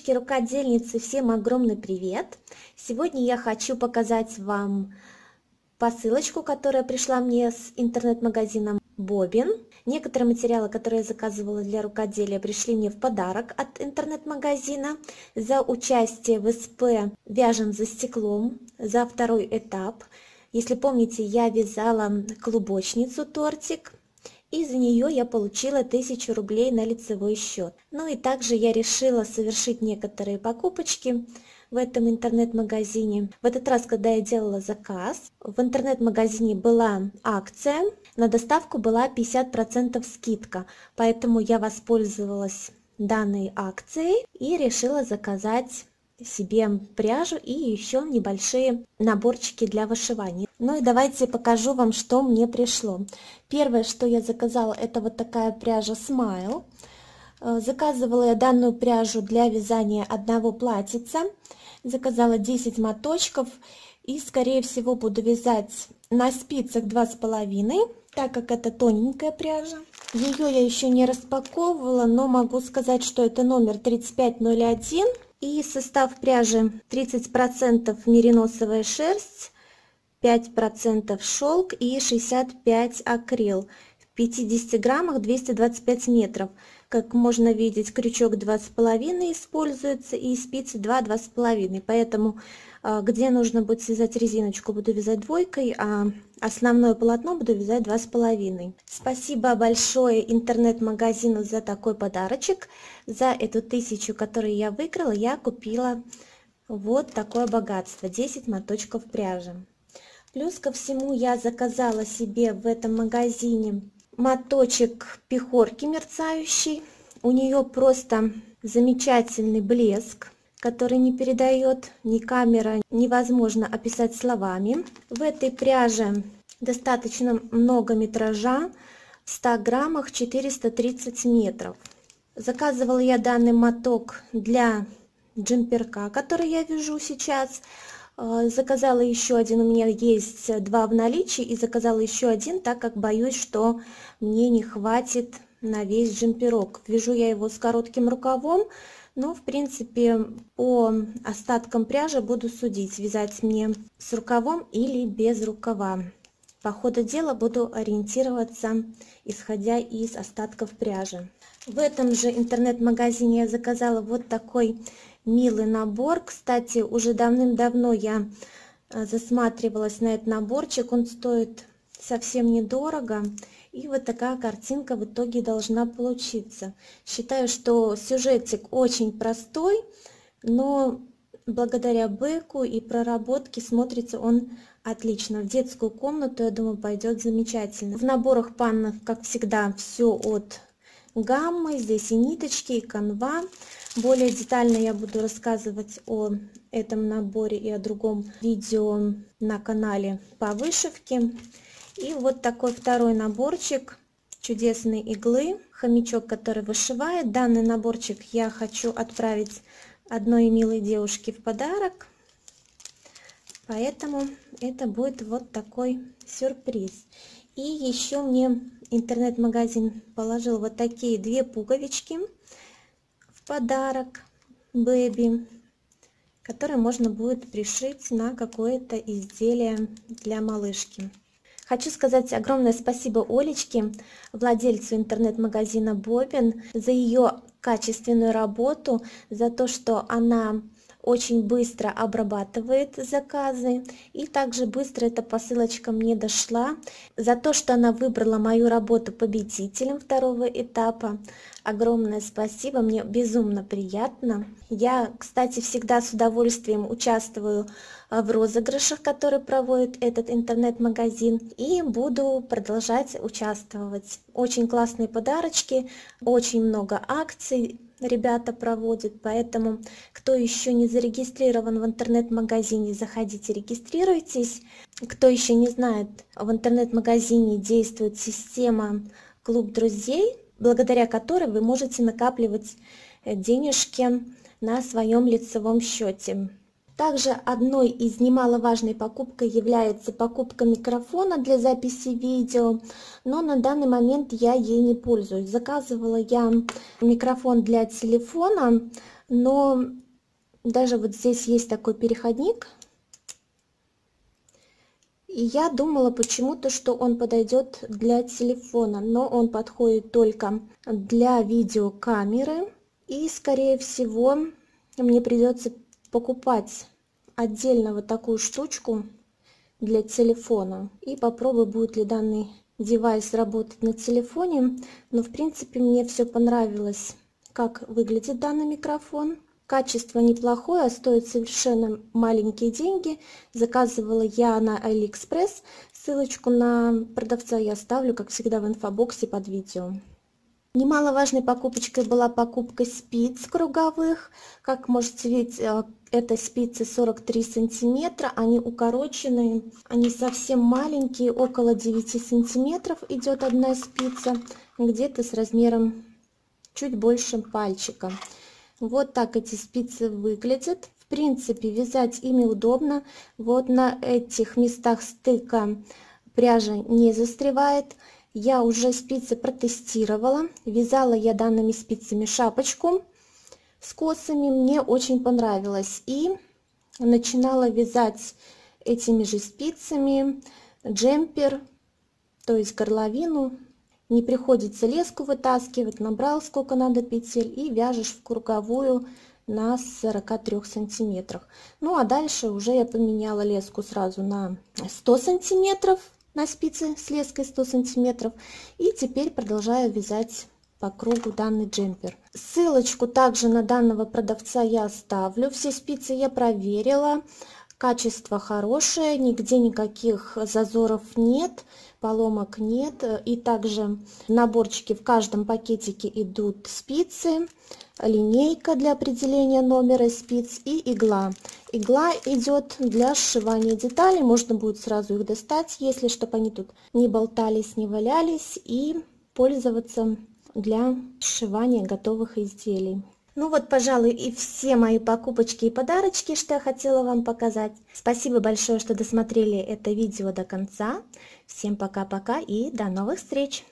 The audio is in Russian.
Девочки-рукодельницы, всем огромный привет! Сегодня я хочу показать вам посылочку, которая пришла мне с интернет-магазином Боббин. Некоторые материалы, которые я заказывала для рукоделия, пришли мне в подарок от интернет-магазина за участие в СП «Вяжем за стеклом», за второй этап. Если помните, я вязала клубочницу-тортик. И за нее я получила 1000 рублей на лицевой счет. Ну и также я решила совершить некоторые покупочки в этом интернет-магазине. В этот раз, когда я делала заказ, в интернет-магазине была акция. На доставку была 50% скидка. Поэтому я воспользовалась данной акцией и решила заказать себе пряжу и еще небольшие наборчики для вышивания. Ну и давайте покажу вам, что мне пришло. Первое, что я заказала, это вот такая пряжа Smile. Заказывала я данную пряжу для вязания одного платьица. Заказала 10 моточков и, скорее всего, буду вязать на спицах 2,5, так как это тоненькая пряжа. Ее я еще не распаковывала, но могу сказать, что это номер 3501. И состав пряжи: 30% мериносовая шерсть, 5% шелк и 65% акрил. В 50 граммах 225 метров. Как можно видеть, крючок 2,5 используется и спицы 2,5. Поэтому где нужно будет связать резиночку, буду вязать двойкой, а основное полотно буду вязать 2,5. Спасибо большое интернет-магазину за такой подарочек. За эту 1000, которую я выиграла, я купила вот такое богатство. 10 моточков пряжи. Плюс ко всему я заказала себе в этом магазине моточек Пехорки мерцающий. У нее просто замечательный блеск, который не передает ни камера, невозможно описать словами. В этой пряже достаточно много метража, в 100 граммах 430 метров. Заказывала я данный моток для джемперка, который я вяжу сейчас. Заказала еще один, у меня есть 2 в наличии, и заказала еще один, так как боюсь, что мне не хватит на весь джемперок. Вяжу я его с коротким рукавом, но в принципе по остаткам пряжи буду судить, вязать мне с рукавом или без рукава. По ходу дела буду ориентироваться, исходя из остатков пряжи. В этом же интернет-магазине я заказала вот такой милый набор. Кстати, уже давным-давно я засматривалась на этот наборчик. Он стоит совсем недорого. И вот такая картинка в итоге должна получиться. Считаю, что сюжетик очень простой, но благодаря бэку и проработке смотрится он отлично. В детскую комнату, я думаю, пойдет замечательно. В наборах Панна, как всегда, все от гаммы. Здесь и ниточки, и канва. Более детально я буду рассказывать о этом наборе и о другом видео на канале по вышивке. И вот такой второй наборчик чудесной иглы. Хомячок, который вышивает. Данный наборчик я хочу отправить одной милой девушке в подарок. Поэтому это будет вот такой сюрприз. И еще мне интернет-магазин положил вот такие 2 пуговички в подарок бэби, которые можно будет пришить на какое-то изделие для малышки. Хочу сказать огромное спасибо Олечке, владельцу интернет-магазина Боббин, за ее качественную работу, за то, что она очень быстро обрабатывает заказы, и также быстро эта посылочка мне дошла, за то, что она выбрала мою работу победителем второго этапа. Огромное спасибо, мне безумно приятно. Я, кстати, всегда с удовольствием участвую в розыгрышах, которые проводит этот интернет-магазин, и буду продолжать участвовать. Очень классные подарочки, очень много акций ребята проводят, поэтому кто еще не зарегистрирован в интернет-магазине, заходите, регистрируйтесь. Кто еще не знает, в интернет-магазине действует система «Клуб друзей», благодаря которой вы можете накапливать денежки на своем лицевом счете. Также одной из немаловажной покупок является покупка микрофона для записи видео, но на данный момент я ей не пользуюсь. Заказывала я микрофон для телефона Но даже вот здесь есть такой переходник. И я думала почему-то, что он подойдет для телефона, но он подходит только для видеокамеры. И, скорее всего, мне придется покупать отдельно вот такую штучку для телефона. И попробую, будет ли данный девайс работать на телефоне. Но, в принципе, мне все понравилось, как выглядит данный микрофон. Качество неплохое, а стоит совершенно маленькие деньги. Заказывала я на AliExpress. Ссылочку на продавца я оставлю, как всегда, в инфобоксе под видео. Немаловажной покупочкой была покупка спиц круговых. Как можете видеть, это спицы 43 сантиметра, они укороченные, они совсем маленькие, около 9 сантиметров идет одна спица, где-то с размером чуть больше пальчика. Вот так эти спицы выглядят. В принципе, вязать ими удобно. Вот на этих местах стыка пряжа не застревает. Я уже спицы протестировала, вязала я данными спицами шапочку с косами, мне очень понравилось. И начинала вязать этими же спицами джемпер, то есть горловину. Не приходится леску вытаскивать, набрал сколько надо петель и вяжешь в круговую на 43 сантиметрах. Ну а дальше уже я поменяла леску сразу на 100 сантиметров. На спицы с леской 100 сантиметров. И теперь продолжаю вязать по кругу данный джемпер. Ссылочку также на данного продавца я оставлю. Все спицы я проверила. Качество хорошее, нигде никаких зазоров нет, поломок нет. И также в наборчике в каждом пакетике идут спицы, линейка для определения номера спиц и игла. Игла идет для сшивания деталей, можно будет сразу их достать, если, чтобы они тут не болтались, не валялись, и пользоваться для сшивания готовых изделий. Ну вот, пожалуй, и все мои покупочки и подарочки, что я хотела вам показать. Спасибо большое, что досмотрели это видео до конца. Всем пока-пока и до новых встреч!